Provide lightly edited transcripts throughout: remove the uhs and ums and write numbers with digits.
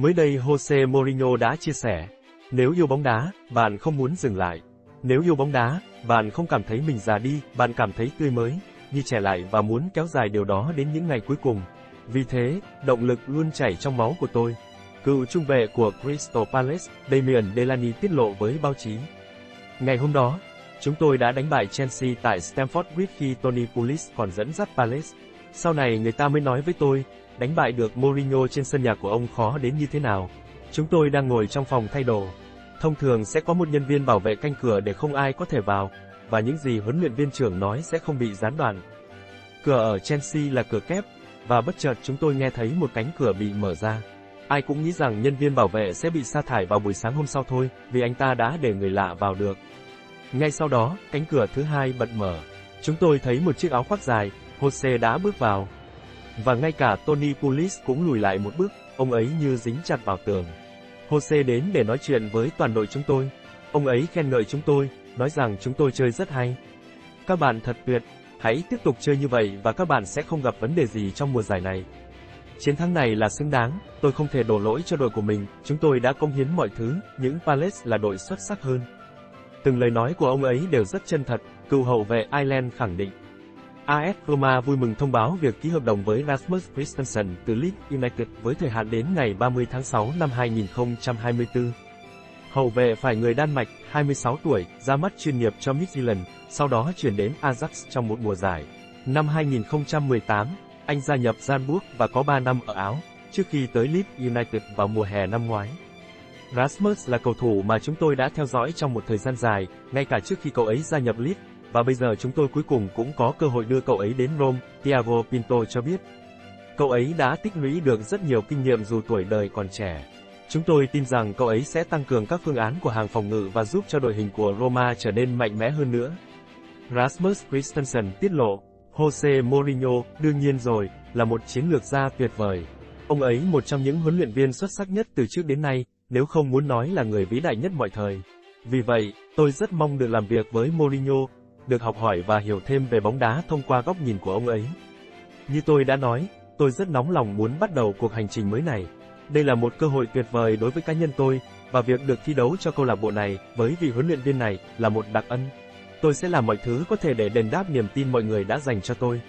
Mới đây Jose Mourinho đã chia sẻ, nếu yêu bóng đá, bạn không muốn dừng lại. Nếu yêu bóng đá, bạn không cảm thấy mình già đi, bạn cảm thấy tươi mới, như trẻ lại và muốn kéo dài điều đó đến những ngày cuối cùng. Vì thế, động lực luôn chảy trong máu của tôi. Cựu trung vệ của Crystal Palace, Damien Delaney tiết lộ với báo chí. Ngày hôm đó, chúng tôi đã đánh bại Chelsea tại Stamford Bridge khi Tony Pulis còn dẫn dắt Palace. Sau này người ta mới nói với tôi, đánh bại được Mourinho trên sân nhà của ông khó đến như thế nào. Chúng tôi đang ngồi trong phòng thay đồ. Thông thường sẽ có một nhân viên bảo vệ canh cửa để không ai có thể vào, và những gì huấn luyện viên trưởng nói sẽ không bị gián đoạn. Cửa ở Chelsea là cửa kép, và bất chợt chúng tôi nghe thấy một cánh cửa bị mở ra. Ai cũng nghĩ rằng nhân viên bảo vệ sẽ bị sa thải vào buổi sáng hôm sau thôi, vì anh ta đã để người lạ vào được. Ngay sau đó, cánh cửa thứ hai bật mở. Chúng tôi thấy một chiếc áo khoác dài, Jose đã bước vào. Và ngay cả Tony Pulis cũng lùi lại một bước, ông ấy như dính chặt vào tường. Jose đến để nói chuyện với toàn đội chúng tôi. Ông ấy khen ngợi chúng tôi, nói rằng chúng tôi chơi rất hay. Các bạn thật tuyệt, hãy tiếp tục chơi như vậy và các bạn sẽ không gặp vấn đề gì trong mùa giải này. Chiến thắng này là xứng đáng, tôi không thể đổ lỗi cho đội của mình, chúng tôi đã cống hiến mọi thứ, những Palace là đội xuất sắc hơn. Từng lời nói của ông ấy đều rất chân thật, cựu hậu vệ Ireland khẳng định. AS Roma vui mừng thông báo việc ký hợp đồng với Rasmus Kristensen từ Leeds United với thời hạn đến ngày 30 tháng 6 năm 2024. Hậu vệ phải người Đan Mạch, 26 tuổi, ra mắt chuyên nghiệp cho Midtjylland, sau đó chuyển đến Ajax trong một mùa giải. Năm 2018, anh gia nhập Genk và có 3 năm ở Áo, trước khi tới Leeds United vào mùa hè năm ngoái. Rasmus là cầu thủ mà chúng tôi đã theo dõi trong một thời gian dài, ngay cả trước khi cậu ấy gia nhập Leeds, và bây giờ chúng tôi cuối cùng cũng có cơ hội đưa cậu ấy đến Rome, Tiago Pinto cho biết. Cậu ấy đã tích lũy được rất nhiều kinh nghiệm dù tuổi đời còn trẻ. Chúng tôi tin rằng cậu ấy sẽ tăng cường các phương án của hàng phòng ngự và giúp cho đội hình của Roma trở nên mạnh mẽ hơn nữa. Rasmus Kristensen tiết lộ, Jose Mourinho, đương nhiên rồi, là một chiến lược gia tuyệt vời. Ông ấy một trong những huấn luyện viên xuất sắc nhất từ trước đến nay, nếu không muốn nói là người vĩ đại nhất mọi thời. Vì vậy, tôi rất mong được làm việc với Mourinho, được học hỏi và hiểu thêm về bóng đá thông qua góc nhìn của ông ấy. Như tôi đã nói, tôi rất nóng lòng muốn bắt đầu cuộc hành trình mới này. Đây là một cơ hội tuyệt vời đối với cá nhân tôi, và việc được thi đấu cho câu lạc bộ này, với vị huấn luyện viên này, là một đặc ân. Tôi sẽ làm mọi thứ có thể để đền đáp niềm tin mọi người đã dành cho tôi.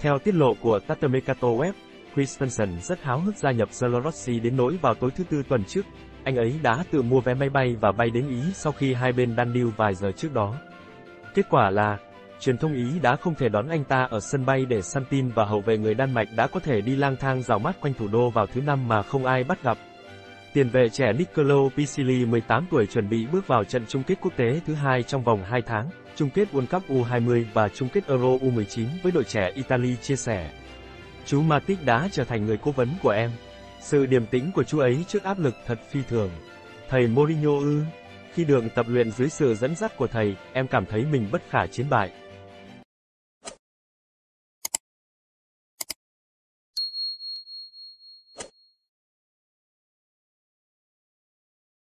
Theo tiết lộ của Tatumikato Web, Kristensen rất háo hức gia nhập Chelsea đến nỗi vào tối thứ Tư tuần trước, anh ấy đã tự mua vé máy bay và bay đến Ý sau khi hai bên đan điêu vài giờ trước đó. Kết quả là, truyền thông Ý đã không thể đón anh ta ở sân bay để săn tin và hậu vệ người Đan Mạch đã có thể đi lang thang rào mát quanh thủ đô vào thứ Năm mà không ai bắt gặp. Tiền vệ trẻ Niccolo Pisilli 18 tuổi chuẩn bị bước vào trận chung kết quốc tế thứ hai trong vòng 2 tháng, chung kết World Cup U20 và chung kết Euro U19 với đội trẻ Italy chia sẻ. Chú Matic đã trở thành người cố vấn của em. Sự điềm tĩnh của chú ấy trước áp lực thật phi thường. Thầy Mourinho ư? Khi được tập luyện dưới sự dẫn dắt của thầy, em cảm thấy mình bất khả chiến bại.